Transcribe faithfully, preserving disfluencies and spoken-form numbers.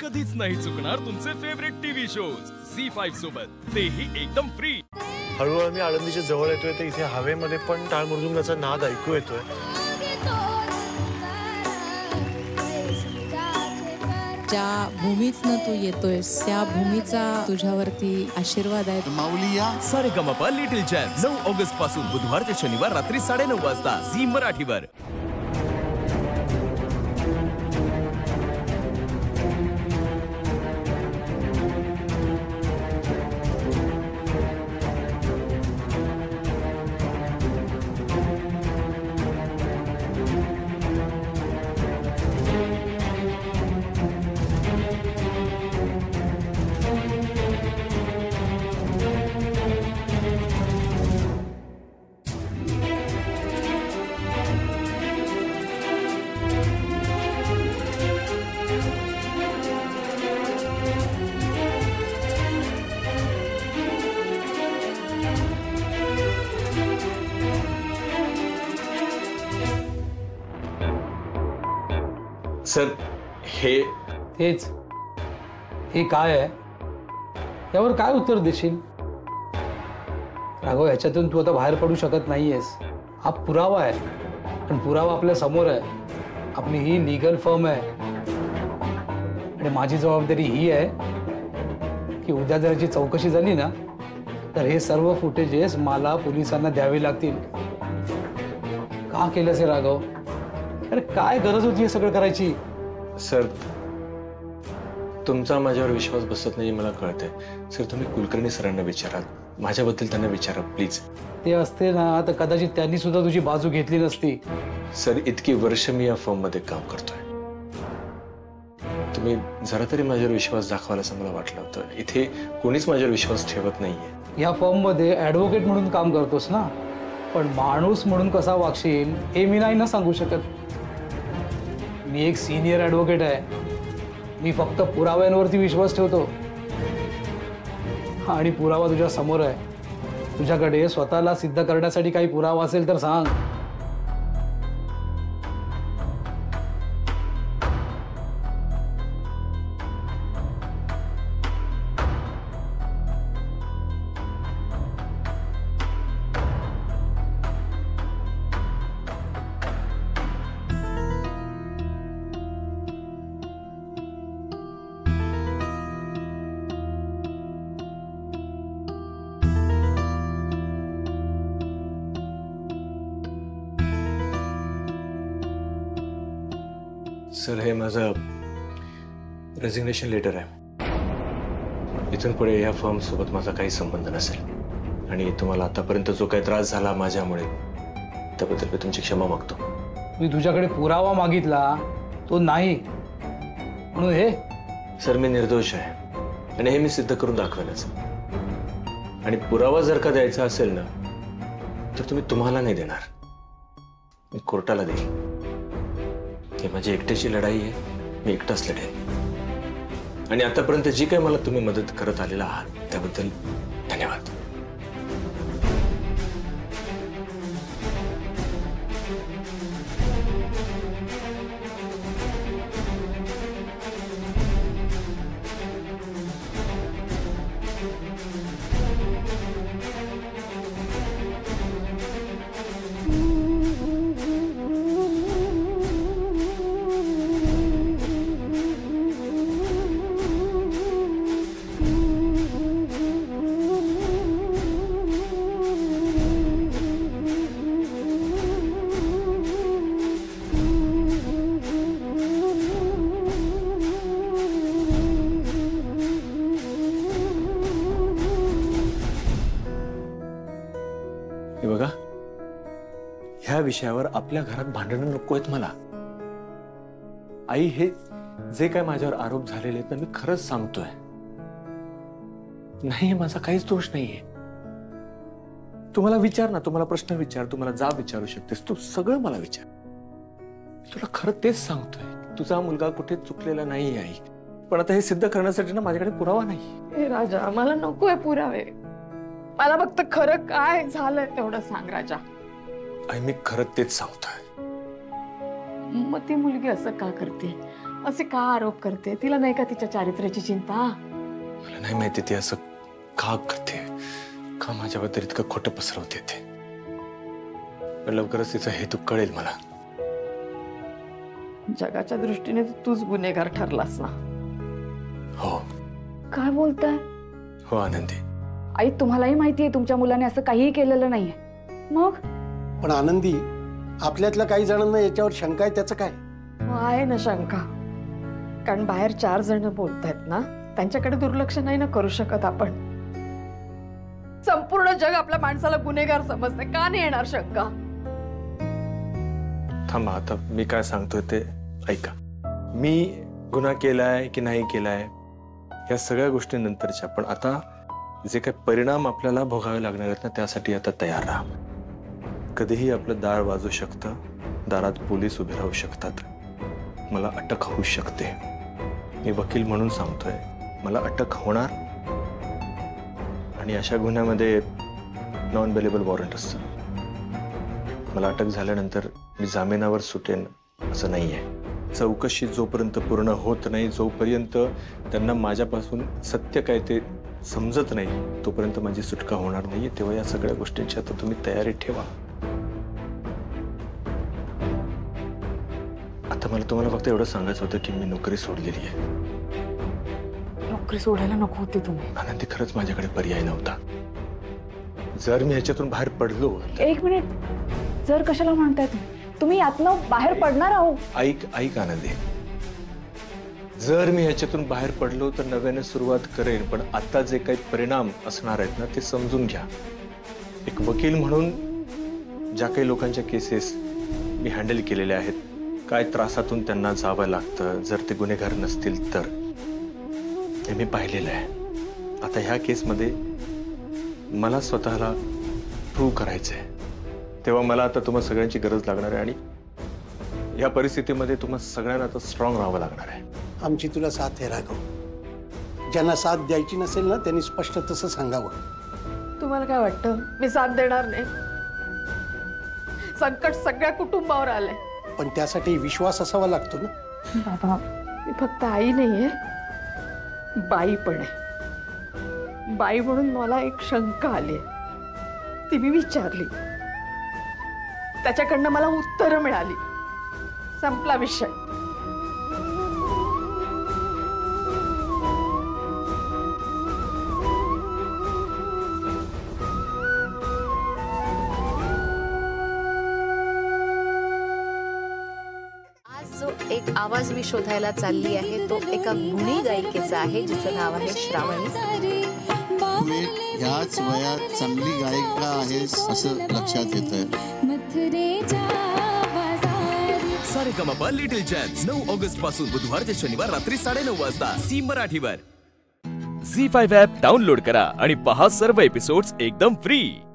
कधीच नाही चुकणार तुमचे favourite TV shows Zee five सोबत, तेही एकदम फ्री। हळूहळू मी आळंदीच्या जवळ येतोय ते इथे हवेमध्ये पण टाळ मृदुंगाचा नाद ऐकू येतोय। ज्या भूमीतनं तू येतोयस त्या भूमीचा तुझ्यावरती आशीर्वाद आहे। माऊलिया सारेगमप लिटिल जेंट्स नऊ ऑगस्ट पासून बुधवार ते शनिवार रात्री साडेनऊ वाजता झी मराठीवर। सर हे तेच हे काय आहे यावर काय उत्तर देशील राघव? याच्यातून तू आता बाहेर पडू शकत नाहीयेस। हा पुरावा आहे पण पुरावा आपल्या समोर आहे। आपली ही लीगल फर्म आहे आणि माझी जबाबदारी ही आहे की उद्या जर याची चौकशी झाली ना तर हे सर्व फुटेजेस मला पोलिसांना द्यावे लागतील। का केलंस हे राघव? अरे काय गरज होती हे सगळं करायची? सर तुमचा माझ्यावर विश्वास बसत नाही मला कळतंय। सर तुम्ही कुलकर्णी सरांना विचारा, माझ्याबद्दल त्यांना विचारा प्लीज। ते असते ना तर कदाचित त्यांनी सुद्धा तुझी बाजू घेतली नसती। सर इतकी वर्ष मी या फॉर्म मध्ये काम करतोय, तुम्ही जरा तरी माझ्यावर विश्वास दाखवायला असं मला वाटलं होतं। इथे कोणीच माझ्यावर विश्वास ठेवत नाहीये। या फॉर्म मध्ये ॲडव्होकेट म्हणून काम करतोस ना, पण माणूस म्हणून कसा वागशील हे मी नाही ना सांगू शकत। मी एक सीनियर ॲडव्होकेट आहे, मी फक्त पुराव्यांवरती विश्वास ठेवतो। हा आणि पुरावा तुझ्या समोर आहे। तुझ्याकडे स्वतःला सिद्ध करण्यासाठी काही पुरावा असेल तर सांग। सर हे माझं रेजिग्नेशन लेटर आहे। इथून पुढे या फॉर्म सोबत माझा काही संबंध नसेल आणि तुम्हाला आतापर्यंत जो काही त्रास झाला माझ्यामुळे त्याबद्दल मी तुमची क्षमा मागतो। मी तुझ्याकडे पुरावा मागितला तो नाही म्हणून हे सर मी निर्दोष आहे आणि हे मी सिद्ध करून दाखवलंच। आणि पुरावा जर का द्यायचा असेल ना तर तुम्ही तुम्हाला नाही देणार, मी कोर्टाला देईन। माझी एकट्याची लढाई आहे, मी एकटाच लढेन। आणि आतापर्यंत जी काही मला तुम्ही मदत करत आलेला आहात त्याबद्दल धन्यवाद। बघा ह्या विषयावर आपल्या घरात भांडणं नकोयत मला। आई हे जे काय माझ्यावर आरोप झालेले आहेत मी खरंच सांगतोय। नाही माझा काहीच दोष नाहीये। तुम्हाला विचार ना, तुम्हाला प्रश्न विचार, तुम्हाला जाब विचारू शकतेस, तू सगळं मला विचार। तुला खरं तेच सांगतोय, तुझा मुलगा कुठे चुकलेला नाही आई। पण आता हे सिद्ध करण्यासाठी ना माझ्याकडे पुरावा नाही। हे राजा मला नकोय पुरावे, मला फक्त खरं काय झालंय तेवढं सांग राजा। आई मी खरं तेच सांगतोय। मग ती मुलगी असं का करते? असे का आरोप करते? तिला नाही का तिच्या चारित्र्याची चिंता? मला नाही माहिती ती असं का करते, का माझ्याबद्दल इतकं खोटं पसरवते ते. पण लवकरच तिचा हेतू कळेल मला. जगाच्या दृष्टीने तूच गुन्हेगार ठरलास ना? हो. काय बोलताय? हो आनंदी आई, तुम्हालाही माहिती आहे तुमच्या मुलाने असं काहीही केलेलं नाहीये. मग पण आनंदी, आपल्यातल्या काही जणांना याच्यावर शंका आहे, त्याचं काय? आहे ना शंका, कारण बाहेर चार जण बोलतायत ना, त्यांच्याकडे दुर्लक्ष नाही ना करू शकत आपण. संपूर्ण जग आपल्या माणसाला गुन्हेगार समजते, का नाही येणार शंका? थांबा, आता मी काय सांगतोय ते ऐका. मी गुन्हा केलाय की नाही केलाय या सगळ्या गोष्टींनंतरच्या, पण आता जे काही परिणाम आपल्याला भोगावे लागणार आहेत ना, त्यासाठी आता तयार राहा. कधीही आपलं दार वाजू शकतं, दारात पोलीस उभे राहू शकतात, मला अटक होऊ शकते. मी वकील म्हणून सांगतोय, मला अटक होणार. आणि अशा गुन्ह्यामध्ये नॉन बेलेबल वॉरंट असतं. मला अटक झाल्यानंतर मी जामिनावर सुटेन असं नाही आहे. चौकशी जोपर्यंत पूर्ण होत नाही, जोपर्यंत त्यांना माझ्यापासून सत्य काय ते समजत नाही, तोपर्यंत माझी सुटका होणार नाही. तेव्हा या सगळ्या गोष्टींची आता तुम्ही तयारी ठेवा. आता मला तुम्हाला फक्त एवढं सांगायचं होतं की मी नोकरी सोडलेली आहे. नोकरी सोडायला नको होती तुम्ही आनंदी, खरंच माझ्याकडे पर्याय नव्हता. जर मी ह्याच्यातून बाहेर पडलो. एक मिनिट, जर कशाला म्हणताय तुम्ही? यातनं बाहेर पडणार आहोत. ऐक ऐक आनंदी, जर मी ह्याच्यातून बाहेर पडलो तर नव्याने सुरुवात करेन, पण आता जे काही परिणाम असणार आहेत ना ते समजून घ्या. एक वकील म्हणून ज्या काही लोकांच्या केसेस मी हँडल केलेल्या आहेत, काय त्रासातून त्यांना जावं लागतं जर ते गुन्हेगार नसतील तर, हे मी पाहिलेलं आहे. आता ह्या केसमध्ये मला स्वतःला प्रूव्ह करायचं आहे, तेव्हा मला आता तुम्हा सगळ्यांची गरज लागणार आहे. आणि या परिस्थितीमध्ये तुम्हा सगळ्यांना आता स्ट्रॉंग राहावं लागणार आहे. आमची तुला साथ आहे राघव. ज्यांना साथ द्यायची नसेल ना त्यांनी स्पष्ट तसं सांगावं. तुम्हाला काय वाटतं मी साथ देणार नाही? संकट सगळ्या कुटुंबावर आलंय, पण त्यासाठी विश्वास असावा लागतो ना. बाबा, मी फक्त आई नाहीये, बाई पण आहे. बाई म्हणून मला एक शंका आली, ती मी विचारली, त्याच्याकडनं मला उत्तरं मिळाली. संपला विषय. एक आवाज मी शोधायला चालली आहे, तो एका गुणी गायिकेचा आहे जिचं नाव आहे श्रावणी. तुम्ही ह्याच वयात चांगली गायिका आहेस असं लक्षात येतंय. सारेगमप लिटिल जेंट्स नऊ ऑगस्ट पासून बुधवार ते शनिवार रात्री साडेनऊ वाजता झी मराठीवर. झी फाईव्ह ॲप डाउनलोड करा आणि पहा सर्व एपिसोड्स एकदम फ्री.